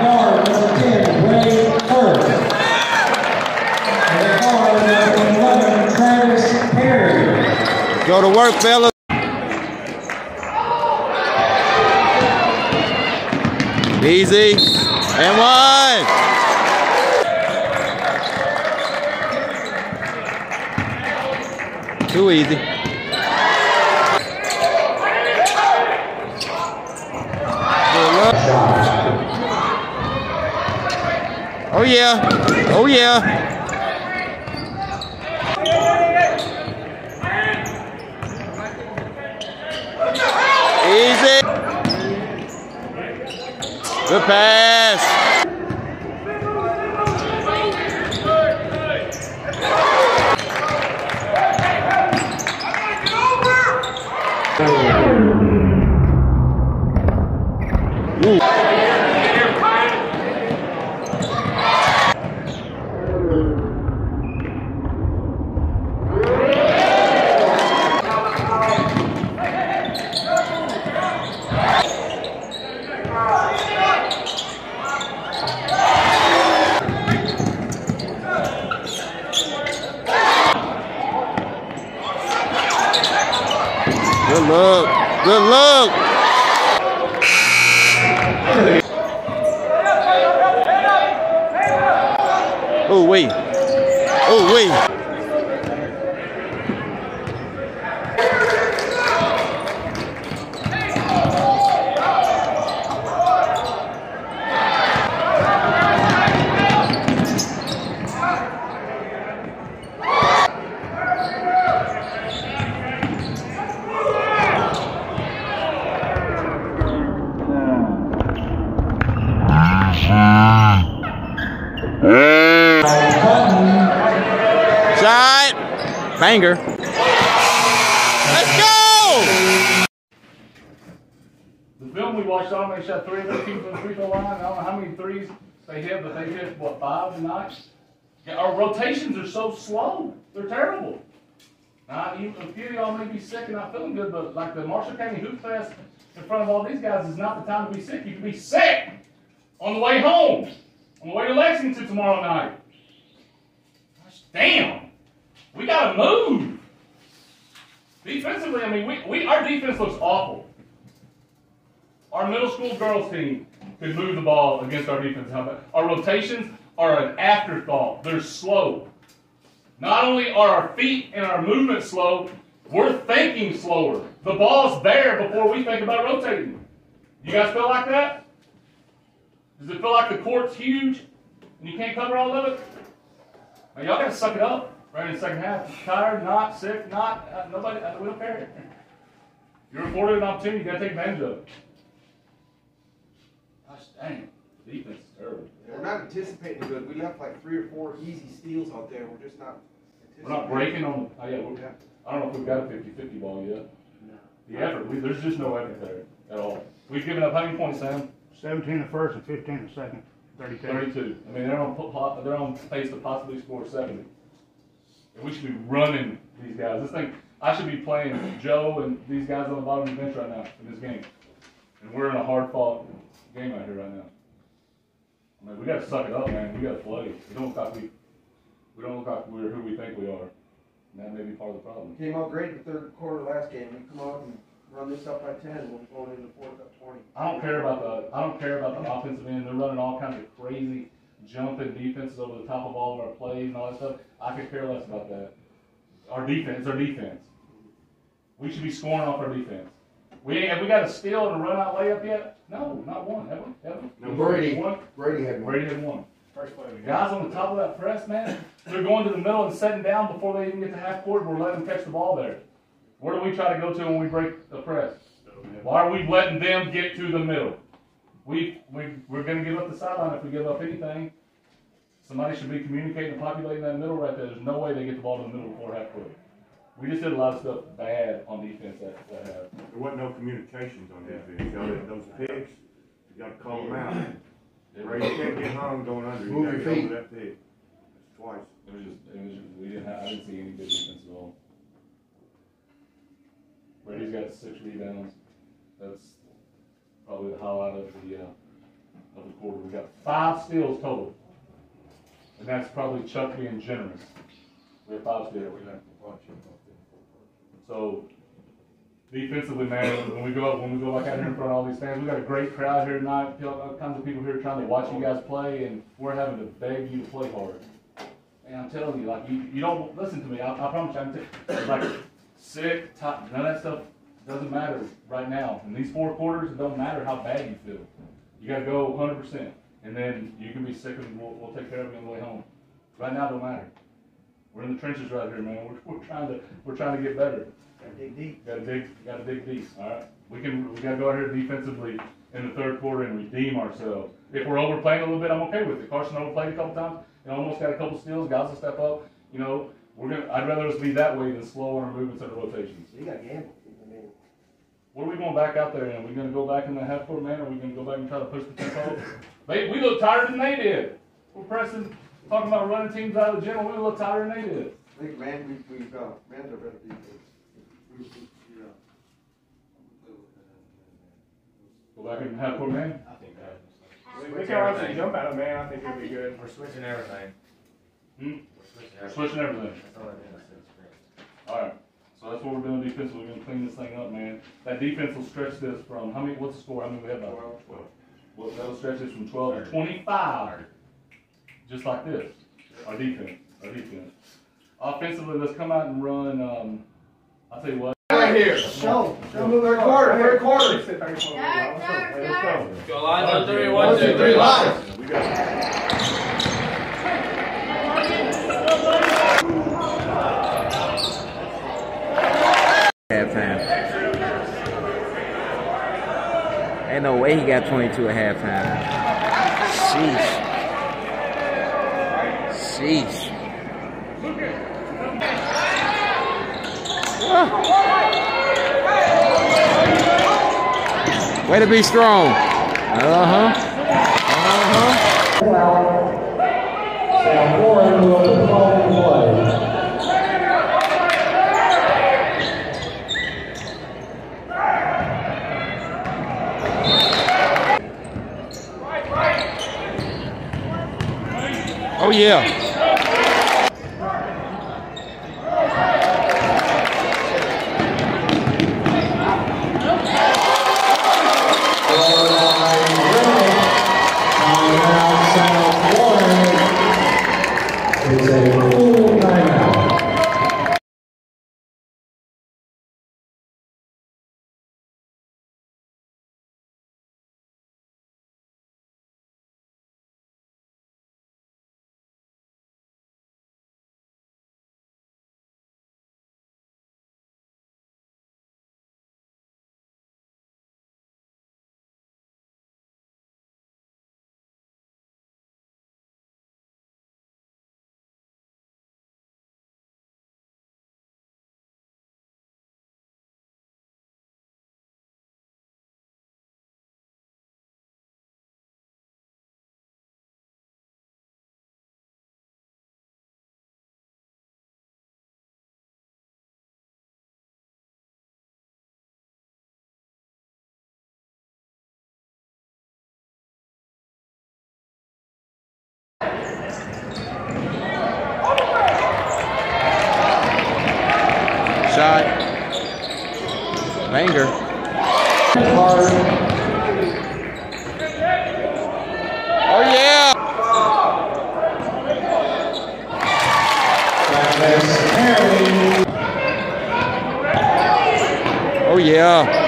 guard number 10, Ray Hurd. And guard number 11, Travis Perry. Go to work, fellas. Easy. And one. Too easy. Oh yeah, oh yeah. Easy. Good pass. Good look. Good look. Oh, wait. Oh, wait. Banger. Let's go! The film we watched on, they shot 3 of their people from the free throw line. I don't know how many threes they hit, but they hit, what, 5 tonight? Yeah, our rotations are so slow. They're terrible. Now, even a few of y'all may be sick and not feeling good, but like the Marshall County Hoop Fest in front of all these guys is not the time to be sick. You can be sick on the way home, on the way to Lexington tomorrow night. Gosh, damn. We gotta move. Defensively, I mean, our defense looks awful. Our middle school girls team could move the ball against our defense. Our rotations are an afterthought. They're slow. Not only are our feet and our movement slow, we're thinking slower. The ball's there before we think about rotating. You guys feel like that? Does it feel like the court's huge and you can't cover all of it? Y'all gotta suck it up. Right in the second half, tired, not sick, not nobody. We don't care. You're afforded an opportunity. You gotta take advantage of it. Gosh dang, the defense is terrible. We're not anticipating good. We left like 3 or 4 easy steals out there. We're just not. We're not breaking on. Oh yeah, I don't know if we've got a 50-50 ball yet. No. The effort. There's just no effort there at all. We've given up how many points, Sam? 17 the first and 15 the second. 32. 32. I mean, they're on pace to possibly score 70. We should be running these guys. This thing, I should be playing Joe and these guys on the bottom of the bench right now in this game. And we're in a hard-fought game out here right now. I mean, we got to suck it up, man. We got to play. We don't look like we're who we think we are. And that may be part of the problem. Came out great in the third quarter last game. We come out and run this up by 10, and we're going into fourth up 20. I don't care about the offensive end. They're running all kinds of crazy jumping defenses over the top of all of our plays and all that stuff. I could care less about that. Our defense. We should be scoring off our defense. Have we got a steal and a run out layup yet? No, not one. Have we? No, Brady had one. First play. Guys on the top of that press, man, they're going to the middle and setting down before they even get to half court. We're letting them catch the ball there. Where do we try to go to when we break the press? Why are we letting them get to the middle? We're going to give up the sideline if we give up anything. Somebody should be communicating and populating that middle right there. There's no way they get the ball to the middle before half court. We just did a lot of stuff bad on defense that half. There wasn't no communications on defense. Y'all had those picks. You got to call them out. You can't get hung going under. You got to go over that pick. That's twice. I didn't see any good defense at all. Brady's got 6 rebounds. That's probably the highlight of the of the quarter. We got 5 steals total. And that's probably Chuck being generous. We have 5 steals. So defensively, man, when we go like out here in front of all these fans, we got a great crowd here tonight. All kinds of people here trying to watch you guys play, and we're having to beg you to play hard. And I'm telling you, like you don't listen to me. I promise you, I'm like sick, tired, none of that stuff doesn't matter right now. In these 4 quarters, it don't matter how bad you feel. You got to go 100%, and then you can be sick, and we'll take care of you on the way home. Right now, it don't matter. We're in the trenches right here, man. We're trying to get better. Gotta dig deep. Gotta dig deep. All right. We gotta go out here defensively in the 3rd quarter and redeem ourselves. If we're overplaying a little bit, I'm okay with it. Carson overplayed a couple times and almost got a couple steals. Guys will step up. You know, I'd rather us be that way than slow on our movements and rotations. So you gotta gamble. I mean, what are we going back out there in? Are we gonna go back in the half court, man? Or are we gonna go back and try to push the tempo? We look tighter than they did. We're pressing. Talking about running teams out of the gym, we look tighter than they did. I think, man, man's a better defense. Go back and have poor man. I think that. We can actually jump out of man. I think it'll be good. We're switching everything. Hmm? We're switching everything. That's all I did. All right. So that's what we're doing defensively. We're going to clean this thing up, man. That defense will stretch this from how many? What's the score? How many we have? 12. Well, that'll stretch this from 12 to 25. Just like this, our defense. Offensively, let's come out and run. I'll tell you what. Right here. Show move every quarter. Every quarter. Go line on 3. 1, 2, 3. Live. We got halftime. Ain't no way he got 22 at halftime. Sheesh. Jeez. Way to be strong. Oh yeah. Shot. Banger. Hard. Oh, yeah. Oh, yeah.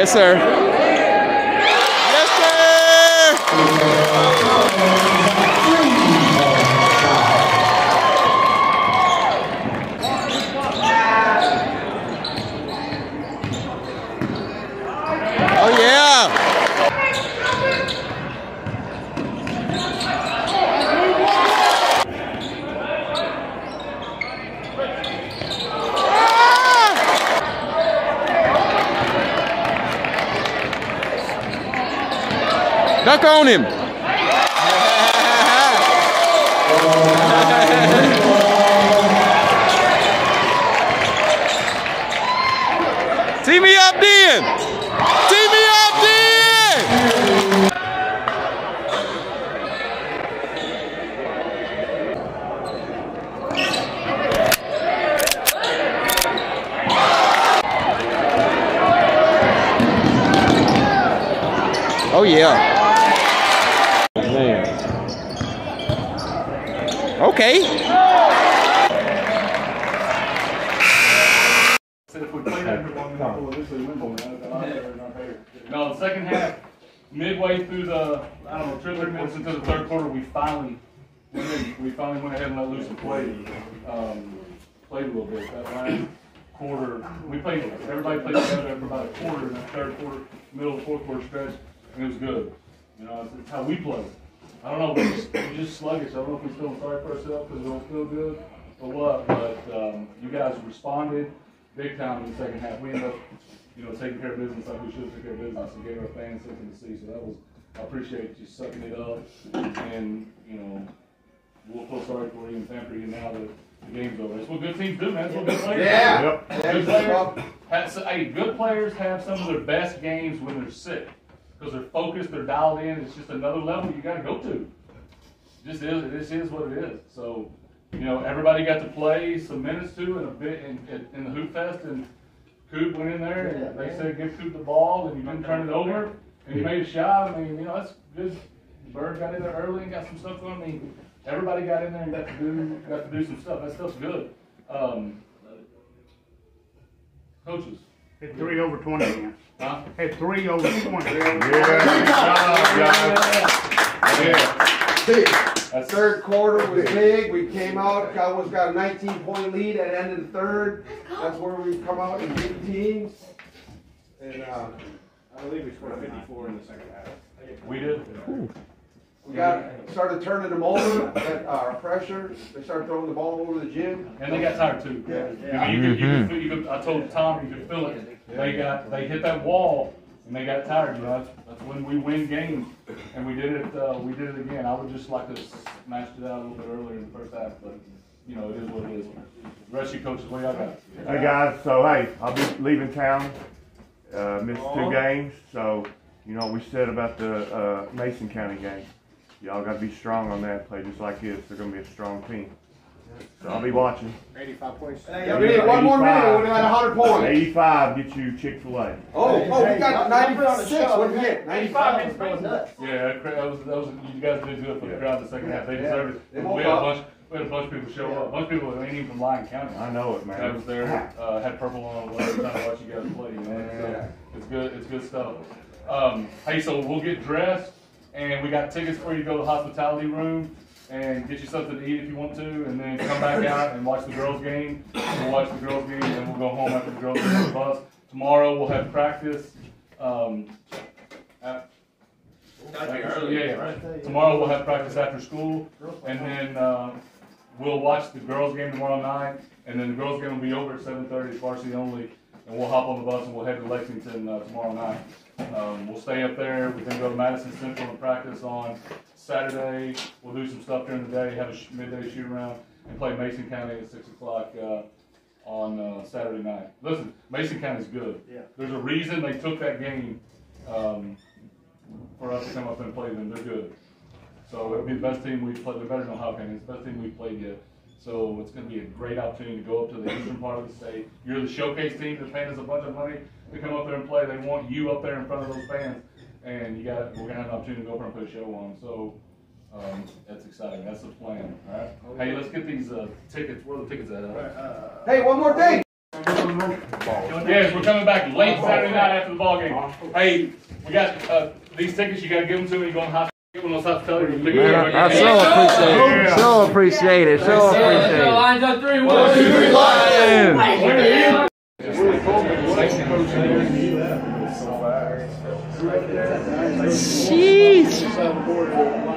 Yes, sir. Oh, yeah. Duck on him. Team me up then. Team me up then. Oh yeah. Okay. No, the second half, midway through the, I don't know, 3 minutes into the third quarter, we finally went ahead and let loose and played a little bit. That last quarter, everybody played together for about a quarter in the third quarter, middle of the fourth quarter stretch, and it was good. You know, it's how we play. I don't know, we're just sluggish. I don't know if we're feeling sorry for ourselves because we don't feel good or what, but you guys responded big time in the second half. We ended up, you know, taking care of business like we should have taken care of business and gave our fans something to see. So that was, I appreciate you sucking it up, and, you know, we'll feel sorry for you and fan for you now that the game's over. That's what good teams do, man. That's what good players do. Yeah. Good players have some of their best games when they're sick. Because they're focused, they're dialed in. It's just another level you got to go to. This is what it is. So, you know, everybody got to play some minutes too, and a bit in the hoop fest. And Coop went in there, and they said give Coop the ball, and you didn't turn it over, and you made a shot. I mean, you know, that's good. Bird got in there early and got some stuff going. I mean, everybody got in there and got to do some stuff. That stuff's good. Coaches. Hit 3 over 20 again. Huh? Hit 3 over 20. Yeah. Good job. Third quarter was big. We came out. Cowboys got a 19-point lead at the end of the third. That's where we come out in big teams. And I believe we scored 54 in the second half. We did. Ooh. We started turning them over, our pressure. They started throwing the ball over the gym. And they got tired too. Yeah. You could, I told Tom, you could feel it. They hit that wall and they got tired. You know, that's when we win games, and we did it. We did it again. I would just like to smash it out a little bit earlier in the first half, but you know, it is what it is. The rest of you coaches, what y'all got? Hey guys, so hey, I'll be leaving town. Missed 2 games, so you know we said about the Mason County game. Y'all got to be strong on that play, just like this. They're going to be a strong team. So I'll be watching. 85 points. Hey, we need 1 more minute. We'll have 100 points. 85 get you Chick-fil-A. Oh, we got 96. What did we get? 95 minutes. Nuts. Yeah, that was, you guys did good for the crowd the second half. They deserved it. We had a bunch of people show up. A bunch of people that ain't even from Lyon County. I know it, man. That was there. Had purple on. Trying to watch you guys play, man. So it's good. It's good stuff. Hey, so we'll get dressed. And we got tickets for you to go to the hospitality room and get you something to eat if you want to, and then come back out and watch the girls' game. We'll watch the girls' game, and then we'll go home after the girls' game on the bus. Tomorrow we'll have practice. Tomorrow we'll have practice after school, and then we'll watch the girls' game tomorrow night, and then the girls' game will be over at 7:30, varsity only, and we'll hop on the bus and we'll head to Lexington tomorrow night. We'll stay up there. We're going to go to Madison Central and practice on Saturday. We'll do some stuff during the day, have a midday shoot-around, and play Mason County at 6 o'clock on Saturday night. Listen, Mason County's good. Yeah. There's a reason they took that game for us to come up and play them. They're good. So it'll be the best team we've played. They're better than Ohio County. It's the best team we've played yet. So it's going to be a great opportunity to go up to the eastern part of the state. You're the showcase team. They're paying us a bunch of money to come up there and play. They want you up there in front of those fans, and we're gonna have an opportunity to go up and put a show on. So that's exciting. That's the plan. All right. Hey, let's get these tickets. Where are the tickets at? Hey, one more thing. Yes, we're coming back late Saturday night after the ball game. Hey, we got these tickets. You got to give them to me. You're going to I so appreciate it. So appreciate it. Lines up 3, 1, 2, 3, Lions! Jeez.